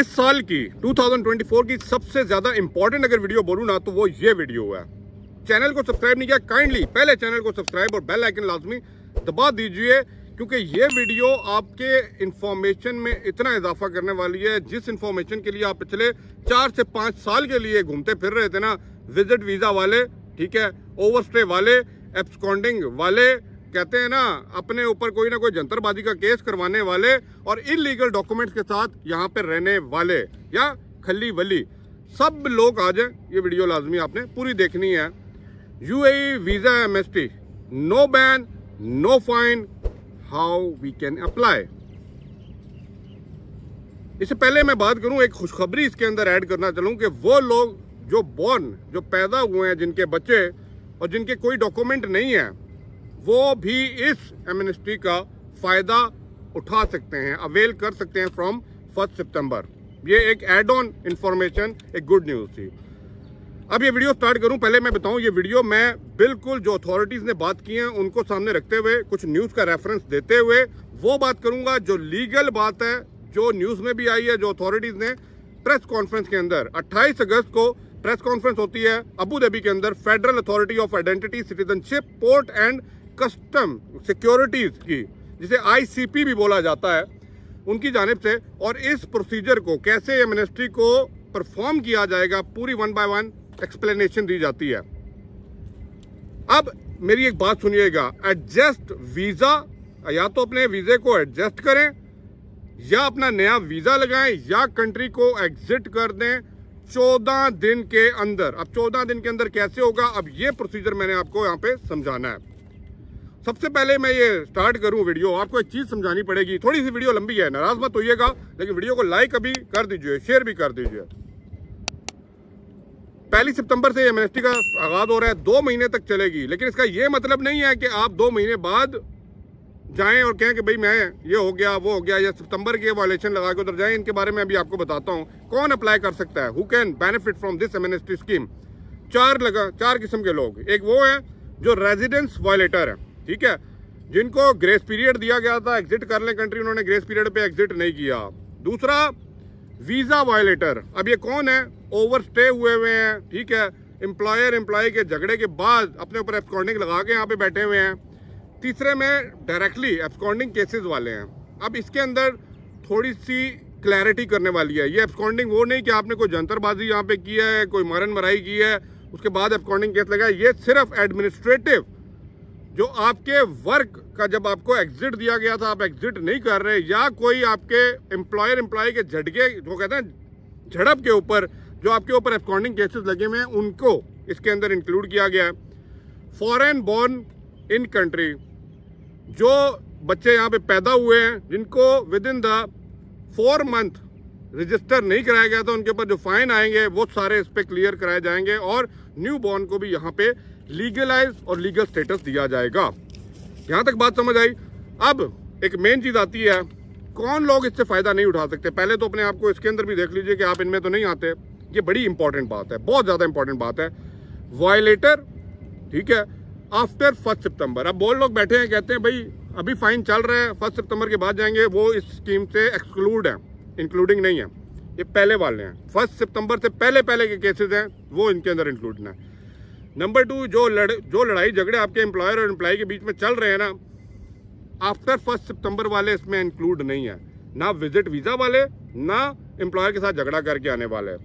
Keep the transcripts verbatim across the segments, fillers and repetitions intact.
इस साल की दो हज़ार चौबीस की सबसे ज्यादा इंपॉर्टेंट अगर वीडियो बोलूं ना तो वो ये वीडियो है। चैनल को सब्सक्राइब नहीं किया, काइंडली पहले चैनल को सब्सक्राइब और बेल आइकन लाजमी दबा दीजिए, क्योंकि ये वीडियो आपके इंफॉर्मेशन में इतना इजाफा करने वाली है। जिस इंफॉर्मेशन के लिए आप पिछले चार से पाँच साल के लिए घूमते फिर रहे थे ना, विजिट वीज़ा वाले, ठीक है, ओवरस्टे वाले, एब्सकॉन्डिंग वाले, कहते हैं ना अपने ऊपर कोई ना कोई जंतरबाजी का केस करवाने वाले और इलीगल डॉक्यूमेंट्स के साथ यहाँ पे रहने वाले या खली वली सब लोग आ जाए। ये वीडियो लाजमी आपने पूरी देखनी है। UAE visa amnesty, no ban no fine, how we can apply. इससे पहले मैं बात करूं, एक खुशखबरी इसके अंदर ऐड करना चलूं कि वो लोग जो बॉर्न, जो पैदा हुए हैं, जिनके बच्चे और जिनके कोई डॉक्यूमेंट नहीं है, वो भी इस एमनेस्टी का फायदा उठा सकते हैं, अवेल कर सकते हैं फ्रॉम फर्स्ट सितंबर। ये एक एड ऑन इंफॉर्मेशन, एक गुड न्यूज़ थी। अब ये वीडियो स्टार्ट करूं, पहले मैं बताऊं, ये वीडियो मैं बिल्कुल जो अथॉरिटीज़ ने बात की है उनको सामने रखते हुए, कुछ न्यूज़ का रेफरेंस देते हुए वो बात करूंगा जो लीगल बात है, जो न्यूज़ में भी आई है, जो अथॉरिटीज़ ने प्रेस कॉन्फ्रेंस के अंदर अट्ठाईस अगस्त को प्रेस कॉन्फ्रेंस होती है अबू धाबी के अंदर federal authority of identity, citizenship, port and custom securities की, जिसे आईसीपी भी बोला जाता है, उनकी जानिब से। और इस प्रोसीजर को कैसे एमनेस्टी को परफॉर्म किया जाएगा पूरी वन बाय वन एक्सप्लेनेशन दी जाती है। अब मेरी एक बात सुनिएगा, एडजस्ट वीजा, या तो अपने वीजे को एडजस्ट करें या अपना नया वीजा लगाएं या कंट्री को एग्जिट कर दें चौदह दिन के अंदर। अब चौदह दिन के अंदर कैसे होगा, अब ये प्रोसीजर मैंने आपको यहाँ पे समझाना है। सबसे पहले मैं ये स्टार्ट करूं वीडियो, आपको एक चीज़ समझानी पड़ेगी, थोड़ी सी वीडियो लंबी है, नाराज मत होइएगा, लेकिन वीडियो को लाइक अभी कर दीजिए, शेयर भी कर दीजिए। पहली सितंबर से एमनेस्टी का आगाज हो रहा है, दो महीने तक चलेगी, लेकिन इसका ये मतलब नहीं है कि आप दो महीने बाद जाएं और कहें कि भाई मैं ये हो गया वो हो गया, या सितंबर के वायलेशन लगा के उधर जाएँ। इनके बारे में अभी आपको बताता हूँ कौन अप्लाई कर सकता है, who can benefit from this amnesty scheme. चार लगा चार किस्म के लोग, एक वो है जो रेजिडेंस वायलेटर है, ठीक है, जिनको ग्रेस पीरियड दिया गया था, एग्जिट कर लें कंट्री, उन्होंने ग्रेस पीरियड पे एग्जिट नहीं किया। दूसरा वीज़ा वायलेटर, अब ये कौन है, ओवरस्टे हुए हुए हैं, ठीक है, एम्प्लॉयर एम्प्लॉय के झगड़े के बाद अपने ऊपर एब्सकॉन्डिंग लगा के यहाँ पे बैठे हुए हैं। तीसरे में डायरेक्टली एब्सकॉन्डिंग केसेस वाले हैं। अब इसके अंदर थोड़ी सी क्लैरिटी करने वाली है, ये एब्सकॉन्डिंग वो नहीं कि आपने कोई जंतरबाजी यहाँ पे की है, कोई मारन मराई की है, उसके बाद एब्सकॉन्डिंग केस लगा है। ये सिर्फ एडमिनिस्ट्रेटिव, जो आपके वर्क का जब आपको एग्जिट दिया गया था, आप एग्जिट नहीं कर रहे, या कोई आपके एम्प्लॉयर एम्प्लॉय के झटके, जो कहते हैं झड़प के ऊपर, जो आपके ऊपर एब्सकॉन्डिंग केसेस लगे हुए हैं, उनको इसके अंदर इंक्लूड किया गया है। फॉरेन बॉर्न इन कंट्री, जो बच्चे यहाँ पे पैदा हुए हैं, जिनको within the four month register नहीं कराया गया था, उनके ऊपर जो फाइन आएंगे वो सारे इस पर क्लियर कराए जाएंगे, और न्यू बॉर्न को भी यहाँ पे लीगलाइज और लीगल स्टेटस दिया जाएगा। यहाँ तक बात समझ आई। अब एक मेन चीज़ आती है, कौन लोग इससे फ़ायदा नहीं उठा सकते। पहले तो अपने आप को इसके अंदर भी देख लीजिए कि आप इनमें तो नहीं आते, ये बड़ी इंपॉर्टेंट बात है, बहुत ज़्यादा इंपॉर्टेंट बात है। वायलेटर, ठीक है, आफ्टर फर्स्ट सितंबर। अब बहुत लोग बैठे हैं, कहते हैं भाई अभी फाइन चल रहा है, फर्स्ट सितंबर के बाद जाएंगे, वो इस स्कीम से एक्सक्लूड है, इंक्लूडिंग नहीं है, ये पहले वाले हैं, फर्स्ट सितंबर से पहले पहले के केसेज हैं, वो इनके अंदर इंक्लूड ना है। नंबर टू, जो लड़ जो लड़ाई झगड़े आपके एम्प्लॉयर और एम्प्लॉय के बीच में चल रहे हैं ना, आफ्टर फर्स्ट सितंबर वाले इसमें इंक्लूड नहीं है, ना विजिट वीज़ा वाले, ना एम्प्लॉयर के साथ झगड़ा करके आने वाले।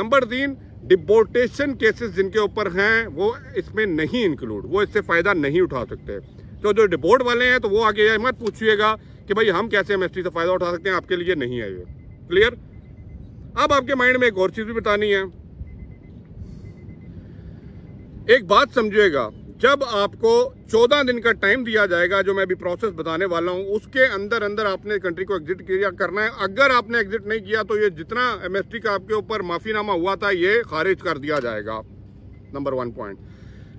नंबर तीन, डिपोर्टेशन केसेस जिनके ऊपर हैं वो इसमें नहीं इंक्लूड, वो इससे फ़ायदा नहीं उठा सकते। तो जो डिपोर्ट वाले हैं तो वो आगे ये मत पूछिएगा कि भाई हम कैसे एमएसटी से फ़ायदा उठा सकते हैं, आपके लिए नहीं है ये, क्लियर। अब आपके माइंड में एक और चीज़ भी बतानी है, एक बात समझिएगा, जब आपको चौदह दिन का टाइम दिया जाएगा, जो मैं अभी प्रोसेस बताने वाला हूं, उसके अंदर अंदर आपने कंट्री को एग्जिट किया करना है। अगर आपने एग्जिट नहीं किया तो ये जितना एमएसटी का आपके ऊपर माफीनामा हुआ था ये खारिज कर दिया जाएगा, number one point.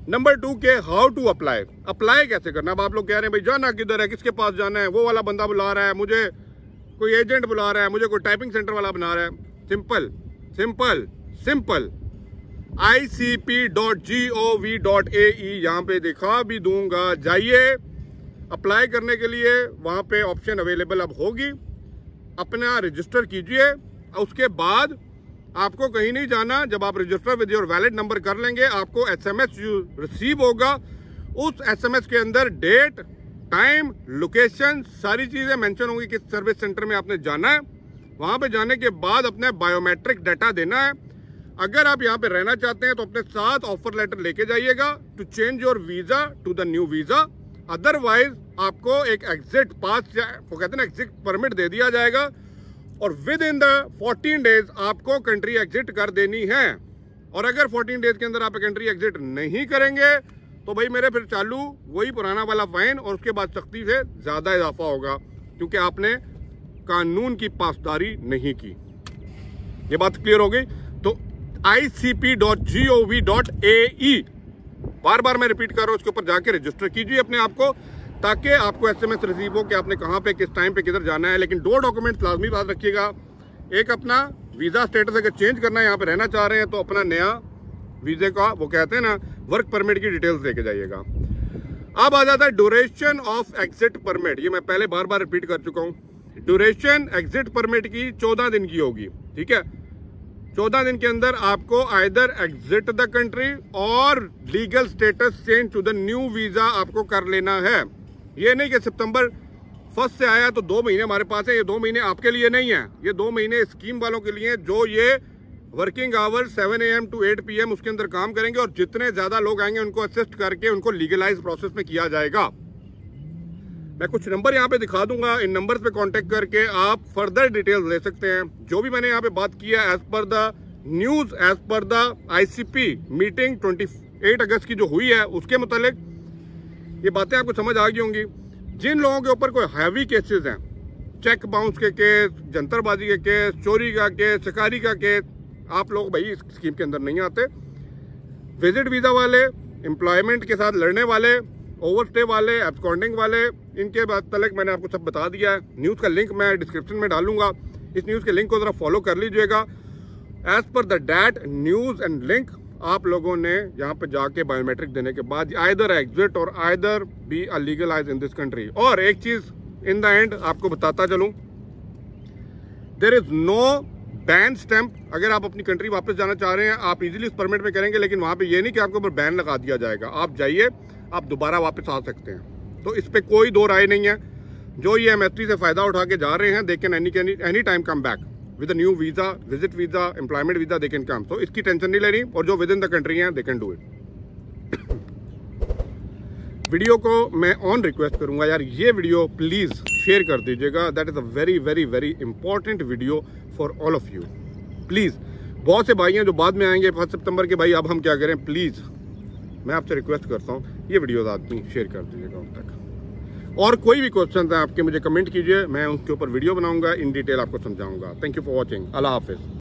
Number two के हाउ टू अप्लाई, अप्लाई कैसे करना। अब आप लोग कह रहे हैं भाई जाना किधर है, किसके पास जाना है, वो वाला बंदा बुला रहा है मुझे, कोई एजेंट बुला रहा है मुझे, कोई टाइपिंग सेंटर वाला बना रहा है। Simple simple simple I C P dot G O V dot A E, यहाँ पे दिखा भी दूंगा, जाइए अप्लाई करने के लिए, वहाँ पे ऑप्शन अवेलेबल अब होगी, अपना रजिस्टर कीजिए उसके बाद आपको कहीं नहीं जाना। जब आप register with your valid number कर लेंगे, आपको एसएमएस रिसीव होगा। उस एसएमएस के अंदर डेट, टाइम, लोकेशन, सारी चीज़ें मेंशन होंगी किस सर्विस सेंटर में आपने जाना है। वहाँ पे जाने के बाद अपने बायोमेट्रिक डाटा देना है। अगर आप यहाँ पे रहना चाहते हैं तो अपने साथ ऑफर लेटर लेके जाइएगा to change your visa to the new visa. Otherwise आपको एक एग्जिट पास, वो कहते हैं एग्जिट परमिट दे दिया जाएगा और within the fourteen days आपको कंट्री एग्जिट कर देनी है। और अगर फोर्टीन डेज के अंदर आप कंट्री एग्जिट नहीं करेंगे तो भाई मेरे फिर चालू वही पुराना वाला फाइन और उसके बाद सख्ती से ज़्यादा इजाफा होगा क्योंकि आपने कानून की पासदारी नहीं की। ये बात क्लियर हो गई। तो I C P dot G O V dot A E बार बार मैं रिपीट कर रहा हूँ, उसके ऊपर जाके रजिस्टर कीजिए अपने आप को ताकि आपको एसएमएस रिसीव हो कि आपने कहाँ पे किस टाइम पे किधर जाना है। लेकिन दो डॉक्यूमेंट लाजमी बात रखिएगा, एक अपना वीज़ा स्टेटस अगर चेंज करना है, यहाँ पे रहना चाह रहे हैं तो अपना नया वीज़े का वो कहते हैं ना वर्क परमिट की डिटेल्स लेके जाइएगा। अब आ जाता है ड्यूरेशन ऑफ एग्जिट परमिट। ये मैं पहले बार बार रिपीट कर चुका हूँ। ड्यूरेशन एग्जिट परमिट की चौदह दिन की होगी, ठीक है। चौदह दिन के अंदर आपको आइदर एग्जिट द कंट्री और legal status change to the new visa आपको कर लेना है। ये नहीं कि सितंबर फर्स्ट से आया तो दो महीने हमारे पास है। ये दो महीने आपके लिए नहीं है, ये दो महीने स्कीम वालों के लिए जो ये working hour seven A M to eight P M उसके अंदर काम करेंगे और जितने ज़्यादा लोग आएंगे उनको असिस्ट करके उनको लीगलाइज प्रोसेस में किया जाएगा। मैं कुछ नंबर यहाँ पे दिखा दूंगा, इन नंबर्स पे कांटेक्ट करके आप फर्दर डिटेल्स ले सकते हैं। जो भी मैंने यहाँ पे बात किया as per the news, as per the I C P meeting twenty eight अगस्त की जो हुई है उसके मुतालिक ये बातें आपको समझ आ गई होंगी। जिन लोगों के ऊपर कोई हैवी केसेस हैं, चेक बाउंस के केस, जंतरबाजी के केस, चोरी का केस, शिकारी का केस, आप लोग भाई इस स्कीम के अंदर नहीं आते। विजिट वीज़ा वाले, एम्प्लॉयमेंट के साथ लड़ने वाले, ओवरस्टे वाले, एब्सकॉन्डिंग वाले, इनके मतलब मैंने आपको सब बता दिया है। न्यूज़ का लिंक मैं डिस्क्रिप्शन में डालूंगा, इस न्यूज़ के लिंक को ज़रा फॉलो कर लीजिएगा। As per the that news and link आप लोगों ने यहाँ पे जाके बायोमेट्रिक देने के बाद आइदर एग्जिट और either be a legalise in this country. और एक चीज इन द एंड आपको बताता चलूं, there is no ban stamp. अगर आप अपनी कंट्री वापस जाना चाह रहे हैं आप इजीली इस परमिट में करेंगे, लेकिन वहाँ पे ये नहीं कि आपके ऊपर बैन लगा दिया जाएगा। आप जाइए, आप दोबारा वापस आ सकते हैं, तो इस पर कोई दो राय नहीं है। जो ये एम एस टी से फायदा उठा के जा रहे हैं, they can any any time come back with a new visa, visit visa, employment visa, they can come. तो इसकी टेंशन नहीं लेनी। और जो विद इन द कंट्री हैं they can do it. Video को मैं ऑन रिक्वेस्ट करूंगा यार, ये वीडियो प्लीज़ शेयर कर दीजिएगा। That is a very very very important video for all of you. Please, बहुत से भाई हैं जो बाद में आएंगे फर्स्ट सितंबर के, भाई अब हम क्या करें। प्लीज़ मैं आपसे रिक्वेस्ट करता हूँ, ये वीडियो आदमी शेयर कर दीजिएगा उन तक। और कोई भी क्वेश्चन है आपके, मुझे कमेंट कीजिए, मैं उसके ऊपर वीडियो बनाऊंगा, इन डिटेल आपको समझाऊंगा। Thank you for watching. अल्लाह हाफिज़।